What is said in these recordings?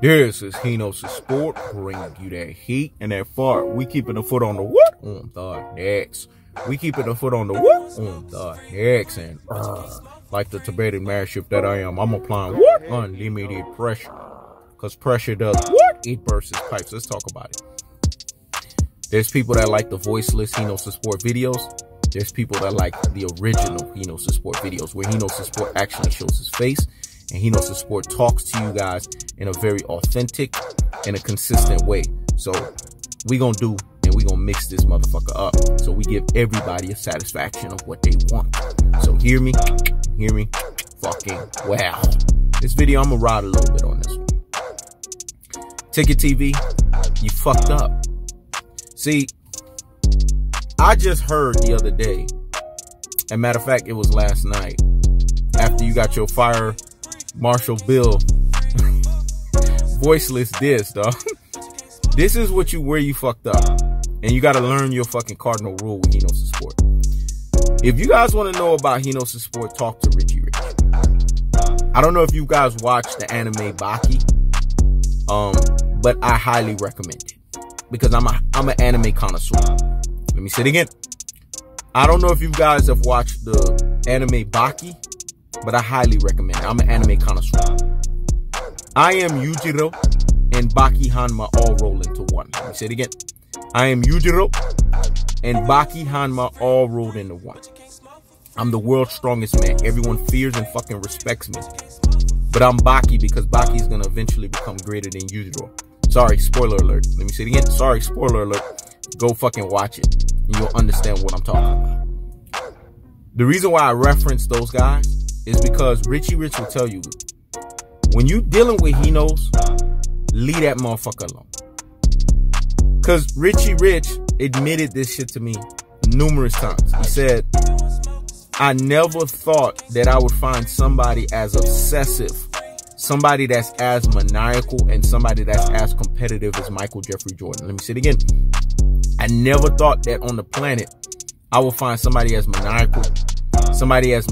This is HeKnowsHisSport bringing you that heat and that fart. We keeping the foot on the what on the necks. We keeping the foot on the what on the necks. And like the Tibetan mashup that I am, I'm applying what unlimited pressure. Because pressure does what? It bursts its pipes. Let's talk about it. There's people that like the voiceless HeKnowsHisSport videos. There's people that like the original HeKnowsHisSport videos where HeKnowsHisSport actually shows his face. And HeKnowsHisSport talks to you guys in a very authentic and a consistent way. So we're going to do and we're going to mix this motherfucker up. So we give everybody a satisfaction of what they want. So hear me, fucking wow. This video, I'm going to ride a little bit on this one. Ticket TV, you fucked up. See, I just heard the other day, and matter of fact, it was last night, after you got your Fire Marshall Bill voiceless diss, dog. This is what you where you fucked up, and you got to learn your fucking cardinal rule with HeKnowsHisSport. If you guys want to know about HeKnowsHisSport, talk to Richie Richie. I don't know if you guys watched the anime Baki, but I highly recommend it because I'm an anime connoisseur. Let me say it again. I don't know if you guys have watched the anime Baki, but I highly recommend it. I'm an anime connoisseur. I am Yujiro and Baki Hanma all roll into one. Let me say it again. I am Yujiro and Baki Hanma all rolled into one. I'm the world's strongest man. Everyone fears and fucking respects me. But I'm Baki because Baki's going to eventually become greater than Yujiro. Sorry, spoiler alert. Let me say it again. Sorry, spoiler alert. Go fucking watch it. And you'll understand what I'm talking about. The reason why I reference those guys is because Richie Rich will tell you, when you dealing with Hinos, leave that motherfucker alone. Because Richie Rich admitted this shit to me numerous times. He said, I never thought that I would find somebody as obsessive, somebody that's as maniacal, and somebody that's as competitive as Michael Jeffrey Jordan. Let me say it again. I never thought that on the planet I would find somebody as maniacal, somebody as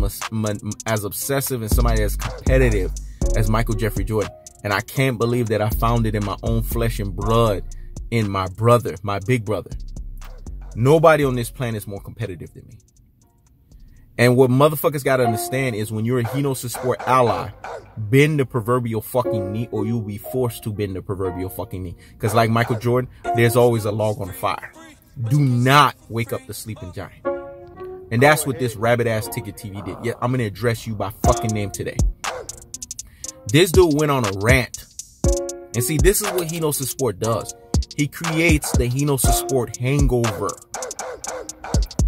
obsessive, and somebody as competitive as Michael Jeffrey Jordan. And I can't believe that I found it in my own flesh and blood, in my brother, my big brother. Nobody on this planet is more competitive than me. And what motherfuckers got to understand is when you're a HeKnowsHisSport ally, bend the proverbial fucking knee, or you'll be forced to bend the proverbial fucking knee. Because like Michael Jordan, there's always a log on the fire. Do not wake up the sleeping giant. And that's what this rabbit-ass Ticket TV did. Yeah, I'm going to address you by fucking name today. This dude went on a rant. And see, this is what HeKnowsHisSport does. He creates the HeKnowsHisSport hangover.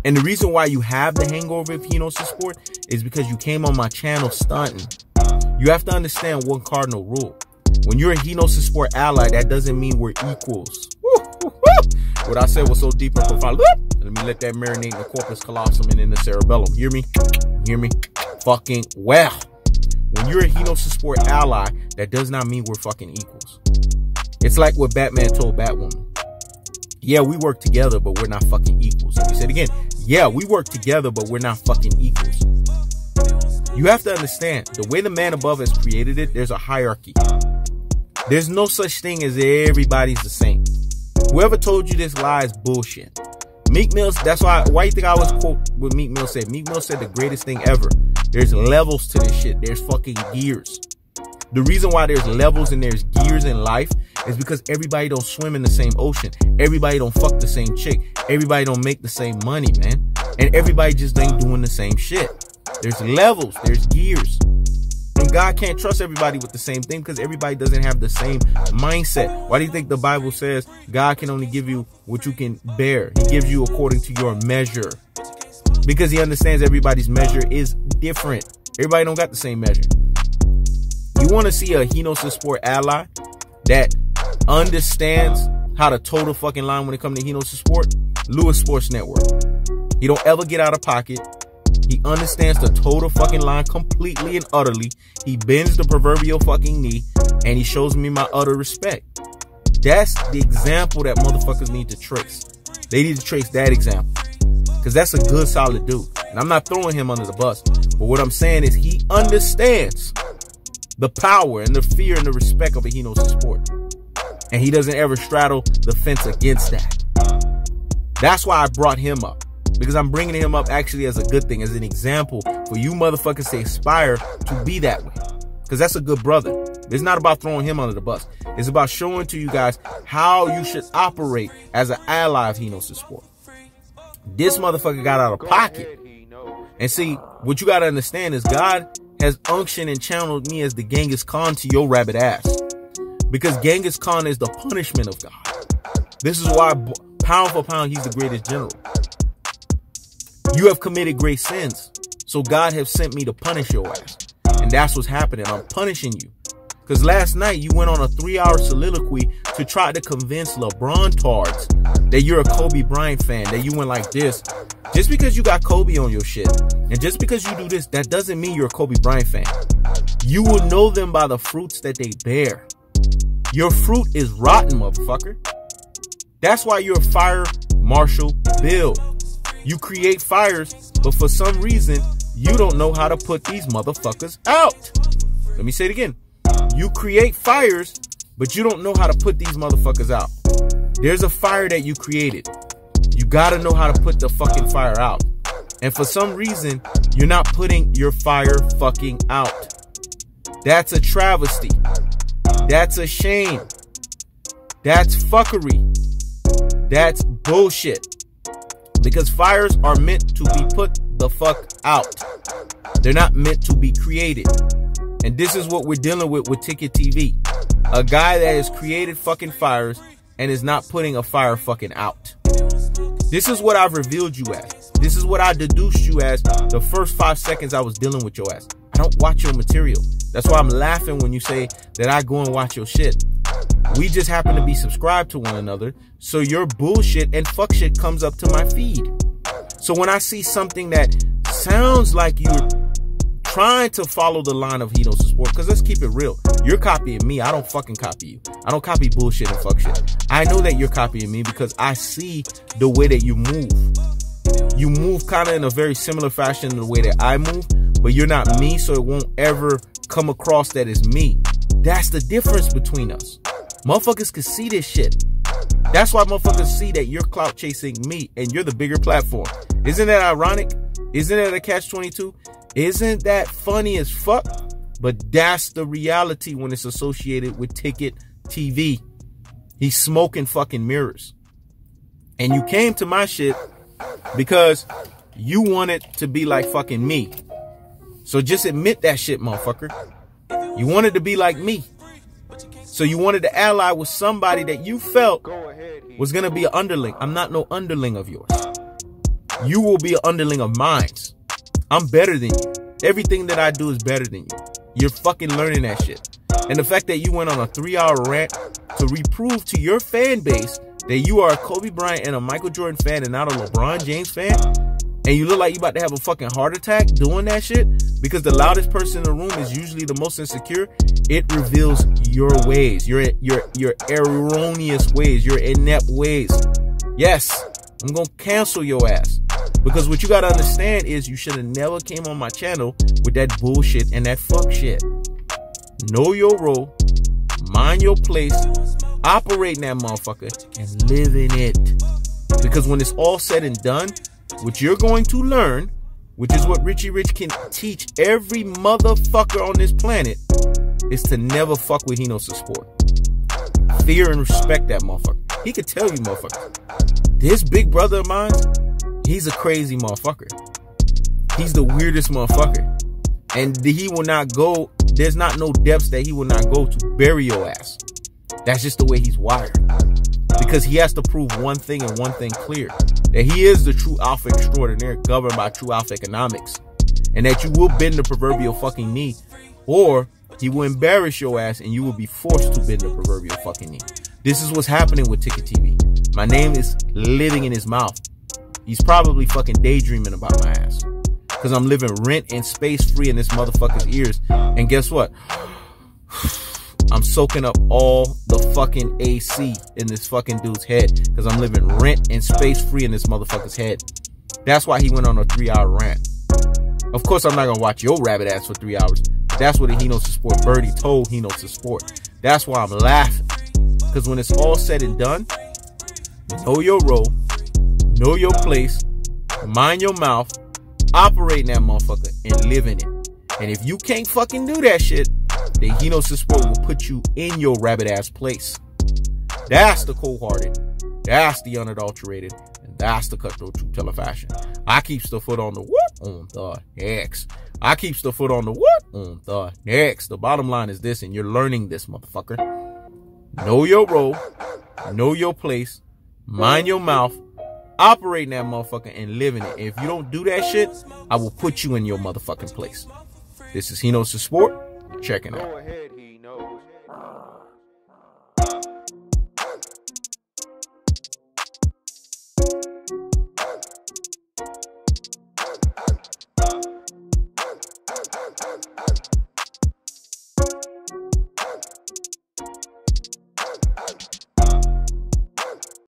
And the reason why you have the hangover of HeKnowsHisSport is because you came on my channel stunting. You have to understand one cardinal rule. When you're a HeKnowsHisSport ally, that doesn't mean we're equals. What I said was so deep and profound. Let me let that marinate in the corpus callosum and in the cerebellum. Hear me? Hear me? Fucking wow. When you're a HeKnowsHisSport ally, that does not mean we're fucking equals. It's like what Batman told Batwoman. Yeah, we work together, but we're not fucking equals. Let me say it again. Yeah, we work together, but we're not fucking equals. You have to understand, the way the man above has created it, there's a hierarchy. There's no such thing as everybody's the same. Whoever told you this lie is bullshit. Meek Mill, that's why you think I always quote what Meek Mill said. Meek Mill said the greatest thing ever. There's levels to this shit. There's fucking gears. The reason why there's levels and there's gears in life is because everybody don't swim in the same ocean. Everybody don't fuck the same chick. Everybody don't make the same money, man. And everybody just ain't doing the same shit. There's levels. There's gears. And God can't trust everybody with the same thing because everybody doesn't have the same mindset. Why do you think the Bible says God can only give you what you can bear? He gives you according to your measure because he understands everybody's measure is different. Everybody don't got the same measure. You want to see a HeKnowsHisSport ally that understands how to toe the fucking line when it comes to HeKnowsHisSport? Lewis Sports Network. He don't ever get out of pocket. He understands the total fucking line completely and utterly. He bends the proverbial fucking knee, and he shows me my utter respect. That's the example that motherfuckers need to trace. They need to trace that example because that's a good, solid dude. And I'm not throwing him under the bus. But what I'm saying is he understands the power and the fear and the respect of a HeKnowsHisSport. And he doesn't ever straddle the fence against that. That's why I brought him up, because I'm bringing him up actually as a good thing, as an example for you motherfuckers to aspire to be that way. Because that's a good brother. It's not about throwing him under the bus. It's about showing to you guys how you should operate as an ally of HeKnowsHisSport. This motherfucker got out of pocket. And see, what you got to understand is God has unctioned and channeled me as the Genghis Khan to your rabbit ass. Because Genghis Khan is the punishment of God. This is why, pound for pound, he's the greatest general. You have committed great sins. So God has sent me to punish your ass. And that's what's happening. I'm punishing you. Because last night you went on a 3-hour soliloquy to try to convince LeBron Tards that you're a Kobe Bryant fan, that you went like this. Just because you got Kobe on your shit, and just because you do this, that doesn't mean you're a Kobe Bryant fan. You will know them by the fruits that they bear. Your fruit is rotten, motherfucker. That's why you're a Fire Marshall Bill. You create fires, but for some reason, you don't know how to put these motherfuckers out. Let me say it again. You create fires, but you don't know how to put these motherfuckers out. There's a fire that you created. You gotta know how to put the fucking fire out. And for some reason, you're not putting your fire fucking out. That's a travesty. That's a shame. That's fuckery. That's bullshit. Because fires are meant to be put the fuck out. They're not meant to be created. And this is what we're dealing with Ticket TV. A guy that has created fucking fires and is not putting a fire fucking out. This is what I've revealed you as. This is what I deduced you as the first 5 seconds I was dealing with your ass. I don't watch your material. That's why I'm laughing when you say that I go and watch your shit. We just happen to be subscribed to one another. So your bullshit and fuck shit comes up to my feed. So when I see something that sounds like you're trying to follow the line of HeKnowsHisSport, because let's keep it real, you're copying me. I don't fucking copy you. I don't copy bullshit and fuck shit. I know that you're copying me because I see the way that you move. You move kind of in a very similar fashion to the way that I move, but you're not me, so it won't ever come across that it's me. That's the difference between us. Motherfuckers can see this shit. That's why motherfuckers see that you're clout chasing me and you're the bigger platform. Isn't that ironic? Isn't that a catch-22? Isn't that funny as fuck? But that's the reality when it's associated with Ticket TV. He's smoking fucking mirrors. And you came to my shit because you wanted to be like fucking me. So just admit that shit, motherfucker. You wanted to be like me. So you wanted to ally with somebody that you felt was going to be an underling. I'm not no underling of yours. You will be an underling of mine. I'm better than you. Everything that I do is better than you. You're fucking learning that shit. And the fact that you went on a 3-hour rant to reprove to your fan base that you are a Kobe Bryant and a Michael Jordan fan and not a LeBron James fan, and you look like you about to have a fucking heart attack doing that shit, because the loudest person in the room is usually the most insecure. It reveals your ways, your erroneous ways, your inept ways. Yes, I'm gonna cancel your ass. Because what you gotta understand is you should have never came on my channel with that bullshit and that fuck shit. Know your role, mind your place, operate in that motherfucker, and live in it. Because when it's all said and done, what you're going to learn, which is what Richie Rich can teach every motherfucker on this planet, is to never fuck with HeKnowsHisSport. Fear and respect that motherfucker. He could tell you, motherfucker, this big brother of mine, he's a crazy motherfucker. He's the weirdest motherfucker. And he will not go, there's not no depths that he will not go to bury your ass. That's just the way he's wired. Because he has to prove one thing and one thing clear. That he is the true alpha extraordinaire governed by true alpha economics. And that you will bend the proverbial fucking knee, or he will embarrass your ass and you will be forced to bend the proverbial fucking knee. This is what's happening with Ticket TV. My name is living in his mouth. He's probably fucking daydreaming about my ass. Because I'm living rent and space free in this motherfucker's ears. And guess what? I'm soaking up all the fucking AC in this fucking dude's head. Because I'm living rent and space free in this motherfucker's head. That's why he went on a 3-hour rant. Of course, I'm not going to watch your rabbit ass for 3 hours. That's what the HeKnowsHisSport birdie told HeKnowsHisSport. That's why I'm laughing. Because when it's all said and done, know your role, know your place, mind your mouth, operate in that motherfucker, and live in it. And if you can't fucking do that shit, then HeKnowsHisSport will put you in your rabbit-ass place. That's the cold-hearted. That's the unadulterated. And that's the cutthroat true teller fashion. I keeps the foot on the what? On the next. I keeps the foot on the what? On the next. The bottom line is this, and you're learning this, motherfucker. Know your role. Know your place. Mind your mouth. Operate in that motherfucker and live in it. And if you don't do that shit, I will put you in your motherfucking place. This is HeKnowsHisSport. Checking out.